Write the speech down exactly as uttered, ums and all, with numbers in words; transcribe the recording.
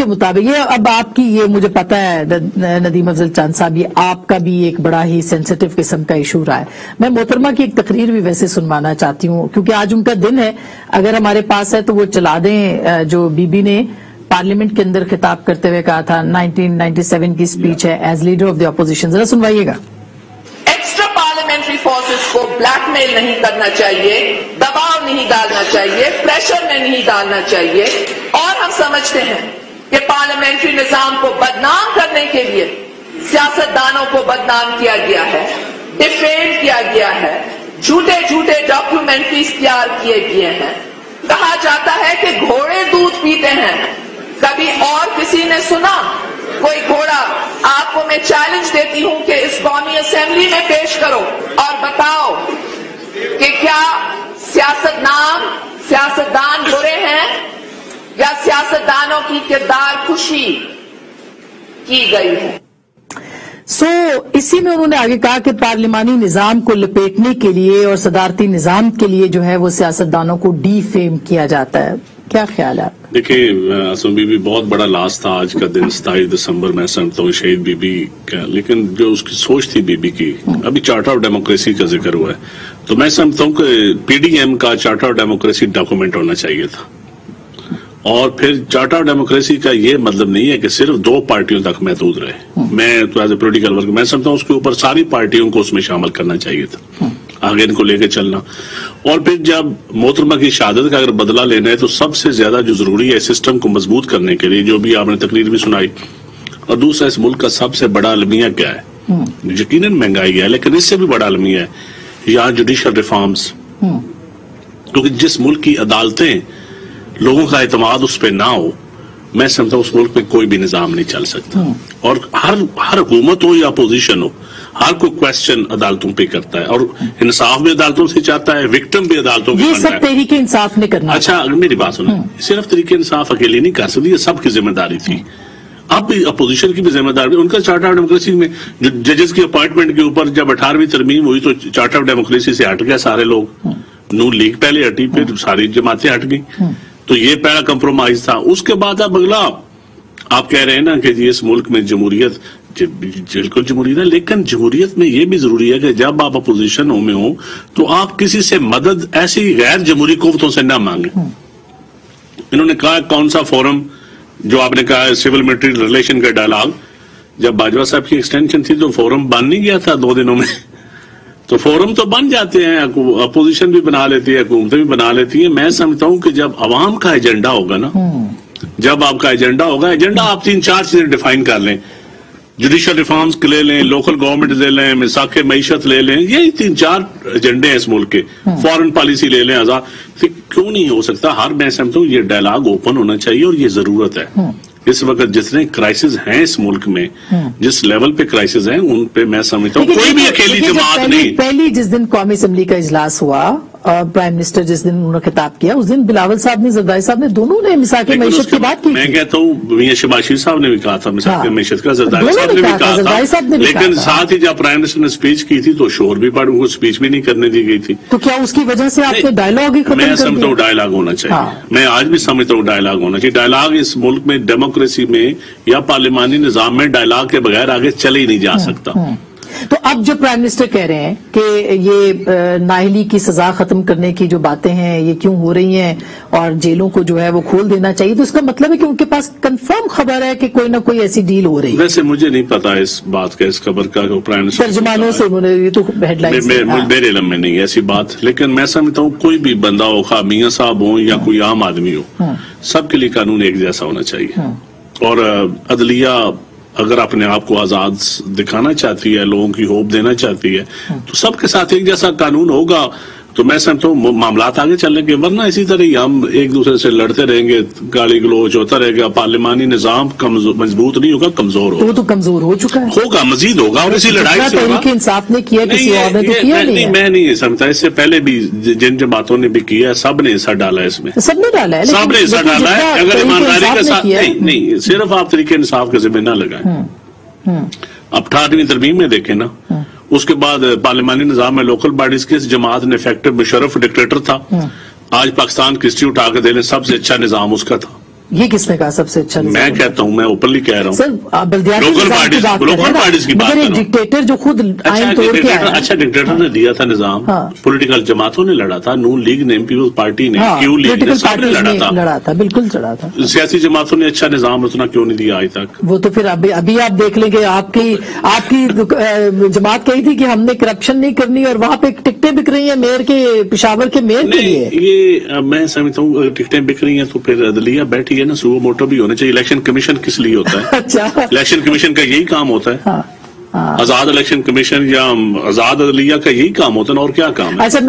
के मुताबिक ये, अब आपकी ये मुझे पता है नदीम अफजल खान साहब, ये आपका भी एक बड़ा ही सेंसिटिव किस्म का इशू रहा है। मैं मोहतरमा की एक तकरीर भी वैसे सुनवाना चाहती हूँ क्योंकि आज उनका दिन है, अगर हमारे पास है तो वो चला दें जो बीबी ने पार्लियामेंट के अंदर खिताब करते हुए कहा था। नाइनटीन नाइंटी सेवन की स्पीच है as leader of the opposition, जरा सुनवाइएगा। एक्स्ट्रा पार्लियामेंट्री फोर्सेस को ब्लैकमेल नहीं करना चाहिए, दबाव नहीं डालना चाहिए, प्रेशर में नहीं डालना चाहिए। और हम समझते हैं कि पार्लियामेंट्री निजाम को बदनाम करने के लिए सियासतदानों को बदनाम किया गया है, डिफेम किया गया है, झूठे झूठे डॉक्यूमेंट्रीज तैयार किए गए हैं। कहा जाता है कि घोड़े दूध पीते हैं, कभी और किसी ने सुना? कोई घोड़ा? आपको मैं चैलेंज देती हूं कि इस कौमी असेंबली में पेश करो और बताओ कि क्या सियासतनाम सियासतदान बुरे हैं या सियासतदानों की किरदार खुशी की गई है। सो so, इसी में उन्होंने आगे कहा कि पार्लिमानी निजाम को लपेटने के लिए और सदारती निजाम के लिए जो है वो सियासतदानों को डीफेम किया जाता है। क्या ख्याल है? देखिये असम बीबी बहुत बड़ा लाश था आज का दिन, सताईस दिसंबर मैं समझता हूँ शहीद बीबी का, लेकिन जो उसकी सोच थी बीबी की, अभी चार्टर ऑफ डेमोक्रेसी का जिक्र हुआ है तो मैं समझता हूँ कि पीडीएम का चार्टर ऑफ डेमोक्रेसी डॉक्यूमेंट होना चाहिए था। और फिर चार्टर ऑफ डेमोक्रेसी का ये मतलब नहीं है कि सिर्फ दो पार्टियों तक महदूद रहे। मैं तो एज ए पोलिटिकल वर्क मैं समझता हूँ उसके ऊपर सारी पार्टियों को उसमें शामिल करना चाहिए था, आगे इनको लेके चलना। और फिर जब मोहतरमा की शहादत का अगर बदला लेना है तो सबसे ज्यादा जो जरूरी है सिस्टम को मजबूत करने के लिए, जो भी आपने तकरीर भी सुनाई, और दूसरा इस मुल्क का सबसे बड़ा अलमिया क्या है? यकीनन महंगाई है, लेकिन इससे भी बड़ा अलमिया है यहाँ जुडिशल रिफॉर्म्स, क्योंकि जिस मुल्क की अदालतें लोगों का एतमाद उस पर ना हो, मैं समझता हूँ उस मुल्क में कोई भी निजाम नहीं चल सकता। और हर हर हुकूमत हो या अपोजिशन हो, हर कोई क्वेश्चन अदालतों पे करता है और इंसाफ भी अदालतों से चाहता है, विक्टिम भी अदालतों से। ये सब तहरीक इंसाफ ने करना। अच्छा मेरी बात सुनो, सिर्फ तहरीक इंसाफ अकेले नहीं कर सकती, ये सबकी जिम्मेदारी थी। अब अपोजिशन की भी जिम्मेदारी, उनका चार्टर ऑफ डेमोक्रेसी में जो जजेस की अपॉइंटमेंट के ऊपर जब अठारहवीं तरमीम हुई तो चार्टर ऑफ डेमोक्रेसी से हट गया सारे लोग, नून लीग पहले हटी, फिर सारी जमातें हट गई, तो ये पहला कंप्रोमाइज था। उसके बाद अब अगला आप कह रहे हैं ना कि इस मुल्क में जमहूरियत, बिल्कुल जमहूरियत है, लेकिन जमहूरियत में यह भी जरूरी है कि जब आप अपोजिशन में हो तो आप किसी से मदद ऐसी गैर जमहूरी कुव्वतों से ना मांगे। इन्होंने कहा कौन सा फोरम, जो आपने कहा सिविल मिलिट्री रिलेशन का डायलॉग, जब बाजवा साहब की एक्सटेंशन थी तो फोरम बन नहीं गया था दो दिनों में? तो फोरम तो बन जाते हैं, अपोजिशन भी बना लेती है, हुकूमतें भी बना लेती है। मैं समझता हूं कि जब आवाम का एजेंडा होगा ना, जब आपका एजेंडा होगा, एजेंडा आप तीन चार चीजें डिफाइन कर लें, जुडिशल रिफॉर्म्स ले लें, लोकल गवर्नमेंट ले लें, मिसाके मैशत ले लें, यही तीन चार एजेंडे हैं इस मुल्क के, फॉरेन पॉलिसी ले लें, आजाद, क्यों नहीं हो सकता? हर मैं समझता हूँ ये डायलॉग ओपन होना चाहिए और ये जरूरत है। इस वक्त जितने क्राइसिस हैं इस मुल्क में, जिस लेवल पे क्राइसिस हैं, उन पे मैं समझता हूँ कोई भी अकेली जमात नहीं। पहली जिस दिन कौमी असम्बली का इजलास हुआ और प्राइम मिनिस्टर जिस दिन उन्होंने खिताब किया, उस दिन बिलावल साहब ने, जरदारी साहब ने, दोनों ने मिसाक मैशत की बात की। मैं कहता हूँ मियां शबाशी साहब ने भी कहा था मिसाक मैशत का, जरदारी साहब ने भी कहा था, लेकिन साथ ही जब प्राइम मिनिस्टर ने स्पीच की थी तो शोर भी पड़ा, उनको स्पीच भी नहीं करने दी गई थी। तो क्या उसकी वजह से आपने डायलॉग ही खत्म कर दिया? मैं समझता हूँ डायलॉग होना चाहिए, मैं आज भी समझता हूँ डायलॉग होना चाहिए। डायलॉग इस मुल्क में, डेमोक्रेसी में या पार्लिमानी निजाम में डायलॉग के बगैर आगे चले ही नहीं जा सकता। तो अब जो प्राइम मिनिस्टर कह रहे हैं कि ये नाहली की सजा खत्म करने की जो बातें हैं ये क्यों हो रही हैं और जेलों को जो है वो खोल देना चाहिए, तो इसका मतलब है कि उनके पास कंफर्म खबर है कि कोई ना कोई ऐसी डील हो रही है। वैसे मुझे नहीं पता इस बात का, इस खबर का, प्राइम मिनिस्टर तर्जुमानों से उन्होंने, ये तो हेडलाइन में मेरे इल्म में नहीं है ऐसी बात, लेकिन मैं समझता हूँ कोई भी बंदा हो, खा मियां साहब हो या कोई आम आदमी हो, सबके लिए कानून एक जैसा होना चाहिए। और अदलिया अगर अपने आप को आजाद दिखाना चाहती है, लोगों की होप देना चाहती है, तो सबके साथ एक जैसा कानून होगा तो मैं समझता हूँ मामलात आगे चलने के, वरना इसी तरह ही हम एक दूसरे से लड़ते रहेंगे, गाली गलोच होता रहेगा, पार्लिमानी निजाम मजबूत नहीं होगा, कमजोर होगा। वो तो कमजोर हो चुका है, होगा, मजीद होगा, और इसी लड़ाई से होगा। इंसाफ ने किया, किसी और ने तो किया नहीं, मैं नहीं समझता। इससे पहले भी जिन जिन बातों ने भी किया, सब ने हिस्सा डाला है इसमें, सबने डाला है, सबने हिस्सा डाला है। अगर ईमानदारी के साथ नहीं, नहीं सिर्फ आप तरीके इंसाफ के जिम्मे ना लगाए। अठारहवीं तरमीम में देखे ना, उसके बाद पार्लिमानी निजाम में लोकल बॉडीज की जमात ने फैक्टर मुशर्रफ डिक्टेटर था, आज पाकिस्तान की हिस्ट्री उठा के दे लें, सबसे अच्छा निजाम उसका था। ये किसने कहा सबसे अच्छा? मैं कहता हूँ, मैं ओपनली कह रहा हूँ सर, आप बल्दियाती निजाम की बात कर रहे हैं, डिक्टेटर जो खुद आइन तोड़ के आया। अच्छा, डिक्टेटर ने दिया था निजाम, पॉलिटिकल जमातों ने लड़ा था, नून लीग ने, पीपल्स पार्टी ने, क्यू लीग ने, सबने लड़ा था, बिल्कुल लड़ा था। सियासी जमातों ने अच्छा निजाम रचना क्यों नहीं दिया आज तक? वो तो फिर अभी अभी आप देख लेंगे, आपकी आपकी जमात कही थी कि हमने करप्शन नहीं करनी और वहाँ पे टिकटें बिक रही है मेयर के, पेशावर के मेयर के लिए। ये मैं समझता हूँ, टिकटें बिक रही है तो फिर अदलिया बैठी ना, सुबह मोटो भी होना चाहिए। इलेक्शन कमीशन किस लिए होता है? अच्छा, इलेक्शन कमीशन का यही काम होता है। हाँ, हाँ। आजाद इलेक्शन कमीशन या आजाद अदलिया का यही काम होता है ना, और क्या काम है? अच्छा,